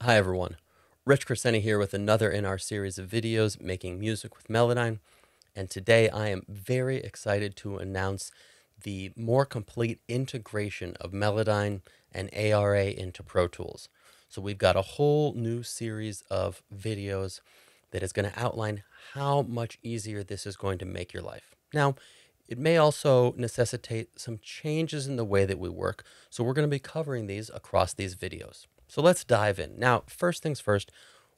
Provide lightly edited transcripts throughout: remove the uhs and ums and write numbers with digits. Hi everyone, Rich Crescenti here with another in our series of videos making music with Melodyne, and today I am very excited to announce the more complete integration of Melodyne and ARA into Pro Tools. So we've got a whole new series of videos that is going to outline how much easier this is going to make your life. Now, it may also necessitate some changes in the way that we work, so we're going to be covering these across these videos. So let's dive in. Now, first things first,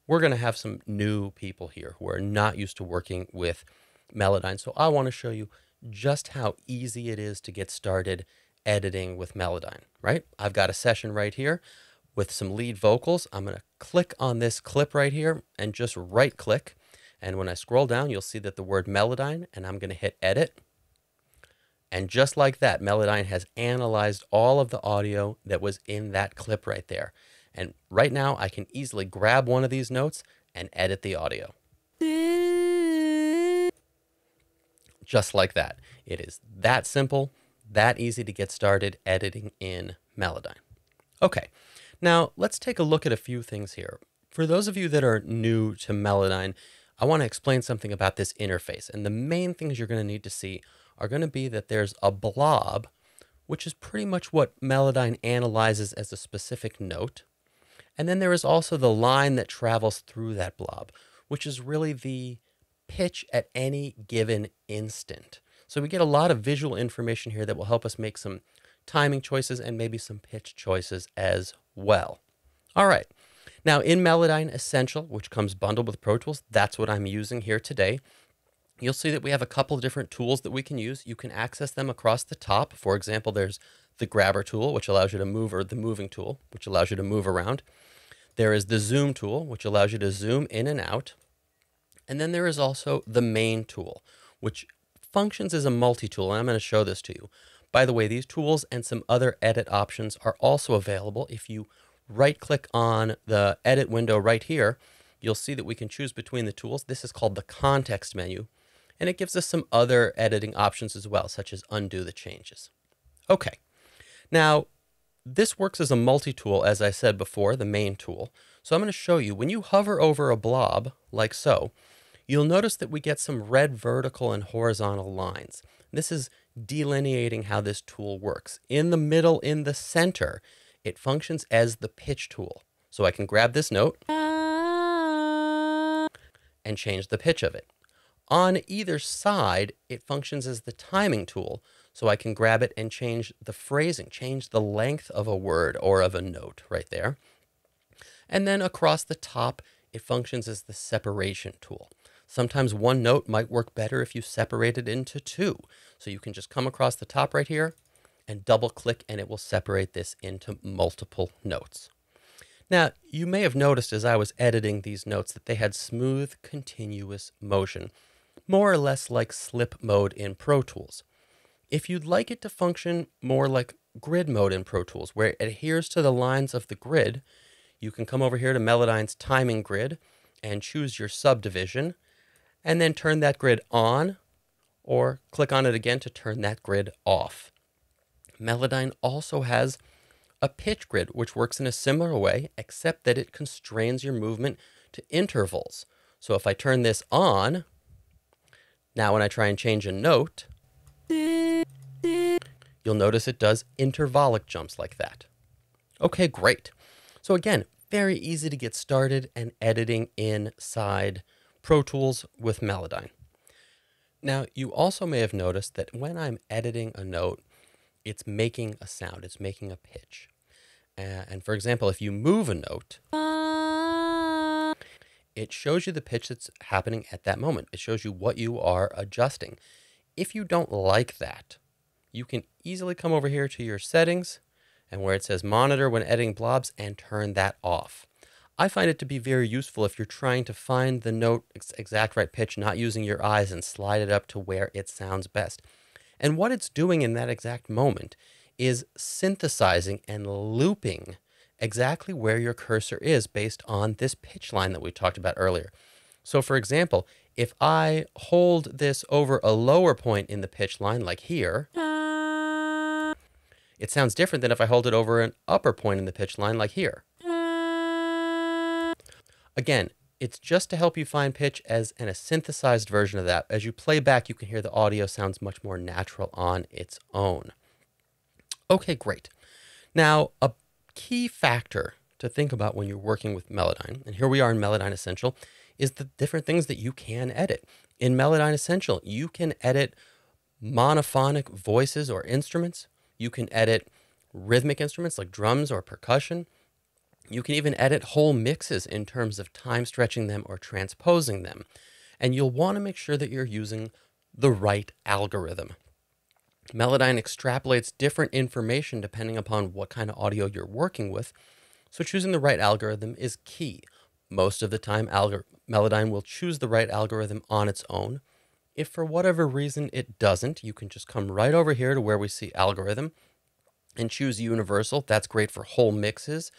we're going to have some new people here who are not used to working with Melodyne. So I want to show you just how easy it is to get started editing with Melodyne, right? I've got a session right here with some lead vocals. I'm going to click on this clip right here and just right click. And when I scroll down, you'll see that the word Melodyne, and I'm going to hit edit. And just like that, Melodyne has analyzed all of the audio that was in that clip right there. And right now I can easily grab one of these notes and edit the audio. Just like that. It is that simple, that easy to get started editing in Melodyne. Okay, now let's take a look at a few things here. For those of you that are new to Melodyne, I want to explain something about this interface. And the main things you're going to need to see are going to be that there's a blob, which is pretty much what Melodyne analyzes as a specific note. And then there is also the line that travels through that blob, which is really the pitch at any given instant. So we get a lot of visual information here that will help us make some timing choices and maybe some pitch choices as well. All right. Now in Melodyne Essential, which comes bundled with Pro Tools, that's what I'm using here today. You'll see that we have a couple of different tools that we can use. You can access them across the top. For example, there's the grabber tool, which allows you to move, or the moving tool, which allows you to move around. There is the zoom tool, which allows you to zoom in and out. And then there is also the main tool, which functions as a multi-tool, and I'm going to show this to you. By the way, these tools and some other edit options are also available. If you right-click on the edit window right here, you'll see that we can choose between the tools. This is called the context menu. And it gives us some other editing options as well, such as undo the changes. Okay, now this works as a multi-tool, as I said before, the main tool. So I'm going to show you, when you hover over a blob, like so, you'll notice that we get some red vertical and horizontal lines. This is delineating how this tool works. In the middle, in the center, it functions as the pitch tool. So I can grab this note and change the pitch of it. On either side, it functions as the timing tool, so I can grab it and change the phrasing, change the length of a word or of a note right there. And then across the top, it functions as the separation tool. Sometimes one note might work better if you separate it into two. So you can just come across the top right here and double click, and it will separate this into multiple notes. Now, you may have noticed as I was editing these notes that they had smooth, continuous motion, more or less like slip mode in Pro Tools. If you'd like it to function more like grid mode in Pro Tools, where it adheres to the lines of the grid, you can come over here to Melodyne's timing grid and choose your subdivision, and then turn that grid on, or click on it again to turn that grid off. Melodyne also has a pitch grid, which works in a similar way, except that it constrains your movement to intervals. So if I turn this on, now when I try and change a note, you'll notice it does intervallic jumps like that. Okay, great. So again, very easy to get started and editing inside Pro Tools with Melodyne. Now, you also may have noticed that when I'm editing a note, it's making a sound, it's making a pitch. And for example, if you move a note, it shows you the pitch that's happening at that moment. It shows you what you are adjusting. If you don't like that, you can easily come over here to your settings and where it says monitor when editing blobs and turn that off. I find it to be very useful if you're trying to find the note exact right pitch, not using your eyes, and slide it up to where it sounds best. And what it's doing in that exact moment is synthesizing and looping exactly where your cursor is based on this pitch line that we talked about earlier. So for example, if I hold this over a lower point in the pitch line, like here, it sounds different than if I hold it over an upper point in the pitch line, like here. Again, it's just to help you find pitch as in a synthesized version of that. As you play back, you can hear the audio sounds much more natural on its own. Okay, great. Now, a key factor to think about when you're working with Melodyne, and here we are in Melodyne Essential, is the different things that you can edit. In Melodyne Essential, you can edit monophonic voices or instruments. You can edit rhythmic instruments like drums or percussion. You can even edit whole mixes in terms of time stretching them or transposing them. And you'll want to make sure that you're using the right algorithm. Melodyne extrapolates different information depending upon what kind of audio you're working with. So choosing the right algorithm is key. Most of the time, Melodyne will choose the right algorithm on its own. If for whatever reason it doesn't, you can just come right over here to where we see algorithm and choose universal. That's great for whole mixes,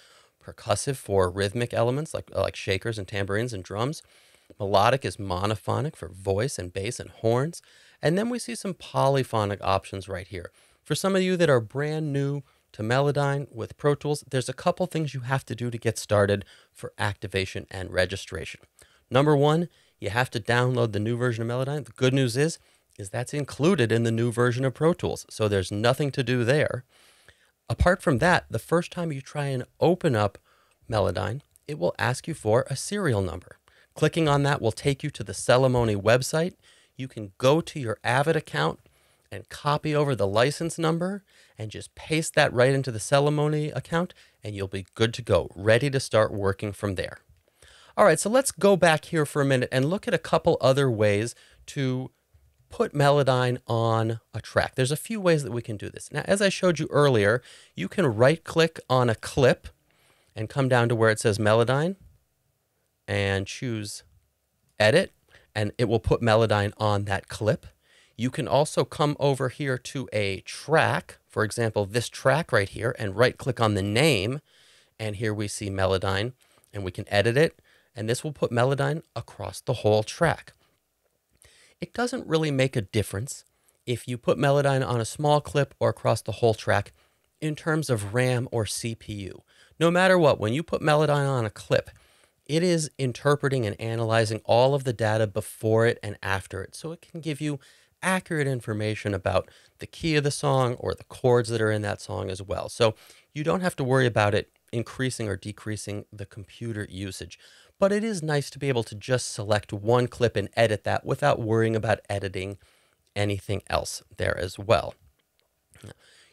percussive for rhythmic elements like shakers and tambourines and drums. Melodic is monophonic for voice and bass and horns. And then we see some polyphonic options right here. For some of you that are brand new to Melodyne with Pro Tools, there's a couple things you have to do to get started for activation and registration. Number one, you have to download the new version of Melodyne. The good news is that's included in the new version of Pro Tools, so there's nothing to do there. Apart from that, the first time you try and open up Melodyne, it will ask you for a serial number. Clicking on that will take you to the Celemony website. You can go to your Avid account and copy over the license number and just paste that right into the Celemony account, and you'll be good to go, ready to start working from there. All right, so let's go back here for a minute and look at a couple other ways to put Melodyne on a track. There's a few ways that we can do this. Now, as I showed you earlier, you can right-click on a clip and come down to where it says Melodyne and choose Edit, and it will put Melodyne on that clip. You can also come over here to a track, for example, this track right here, and right-click on the name, and here we see Melodyne, and we can edit it, and this will put Melodyne across the whole track. It doesn't really make a difference if you put Melodyne on a small clip or across the whole track in terms of RAM or CPU. No matter what, when you put Melodyne on a clip, it is interpreting and analyzing all of the data before it and after it, so it can give you accurate information about the key of the song or the chords that are in that song as well. So you don't have to worry about it increasing or decreasing the computer usage. But it is nice to be able to just select one clip and edit that without worrying about editing anything else there as well.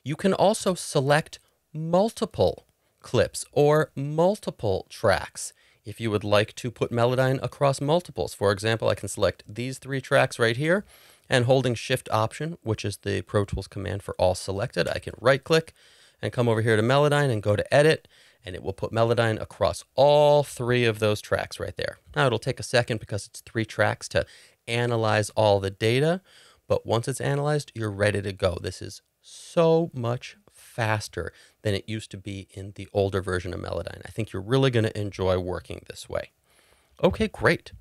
You can also select multiple clips or multiple tracks if you would like to put Melodyne across multiples. For example, I can select these three tracks right here, and holding Shift Option, which is the Pro Tools command for all selected, I can right-click and come over here to Melodyne and go to Edit, and it will put Melodyne across all three of those tracks right there. Now, it'll take a second because it's three tracks to analyze all the data, but once it's analyzed, you're ready to go. This is so much faster than it used to be in the older version of Melodyne. I think you're really going to enjoy working this way. Okay, great.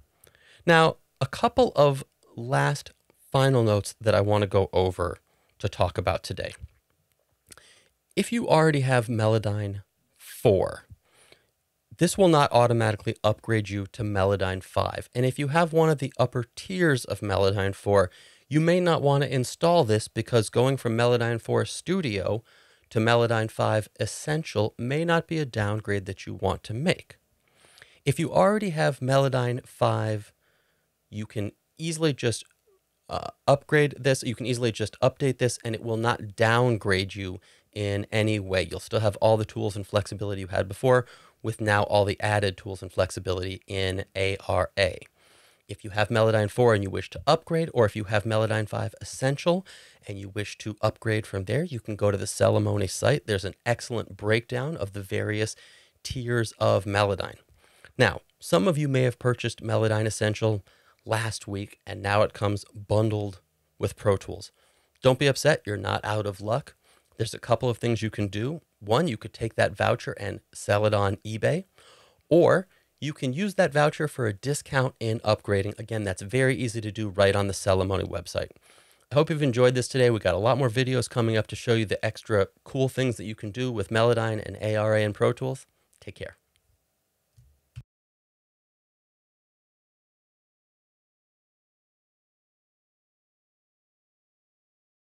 Now, a couple of last final notes that I want to go over to talk about today. If you already have Melodyne 4, this will not automatically upgrade you to Melodyne 5. And if you have one of the upper tiers of Melodyne 4, you may not want to install this because going from Melodyne 4 Studio to Melodyne 5 Essential may not be a downgrade that you want to make. If you already have Melodyne 5, you can easily just upgrade this. You can easily just update this, and it will not downgrade you in any way. You'll still have all the tools and flexibility you had before, with now all the added tools and flexibility in ARA. If you have Melodyne 4 and you wish to upgrade, or if you have Melodyne 5 Essential and you wish to upgrade from there, you can go to the Celemony site. There's an excellent breakdown of the various tiers of Melodyne. Now, some of you may have purchased Melodyne Essential last week, and now it comes bundled with Pro Tools. Don't be upset. You're not out of luck. There's a couple of things you can do. One, you could take that voucher and sell it on eBay, or you can use that voucher for a discount in upgrading. Again, that's very easy to do right on the Celemony website. I hope you've enjoyed this today. We got a lot more videos coming up to show you the extra cool things that you can do with Melodyne and ARA and Pro Tools. Take care.